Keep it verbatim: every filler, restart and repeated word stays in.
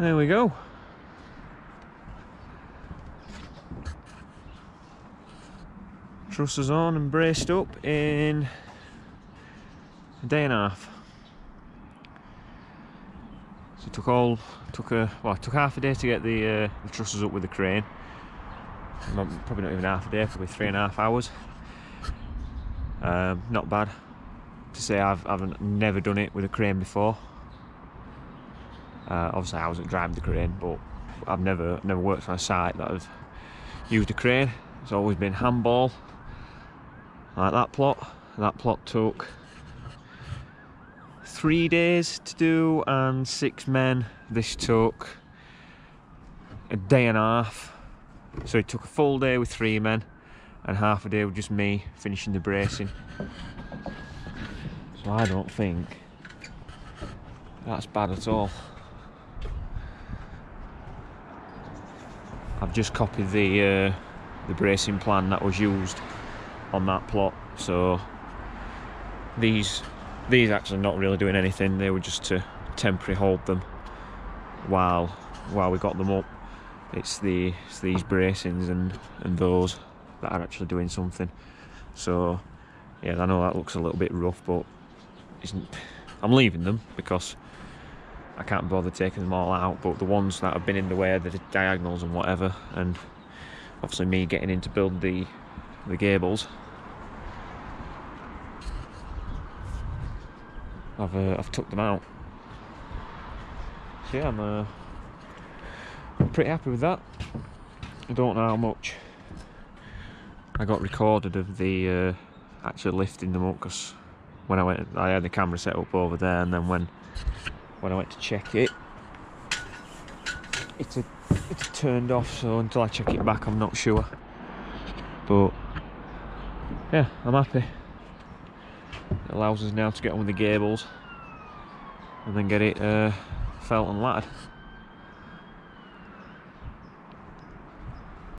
There we go. Trusses on and braced up in a day and a half. So it took all took a well, it took half a day to get the, uh, the trusses up with the crane. Probably not even half a day, probably three and a half hours. Um, not bad. To say I've I've never done it with a crane before. Uh, obviously, I wasn't driving the crane, but I've never never worked on a site that has used a crane. It's always been handball, like that plot. That plot took three days to do and six men. This took a day and a half. So it took a full day with three men and half a day with just me finishing the bracing. So I don't think that's bad at all. I've just copied the uh, the bracing plan that was used on that plot, so these these actually not really doing anything. They were just to temporarily hold them while while we got them up. It's the it's these bracings and and those that are actually doing something. So yeah, I know that looks a little bit rough, but isn't. I'm leaving them because I can't bother taking them all out. But the ones that have been in the way, the diagonals and whatever, and obviously me getting in to build the the gables, I've uh, I've took them out. So yeah, I'm. Uh, I'm pretty happy with that. I don't know how much I got recorded of the uh, actually lifting them up, because when I went, I had the camera set up over there, and then when when I went to check it, it's a, it's turned off. So until I check it back, I'm not sure. But yeah, I'm happy. It allows us now to get on with the gables and then get it uh, felt and latted.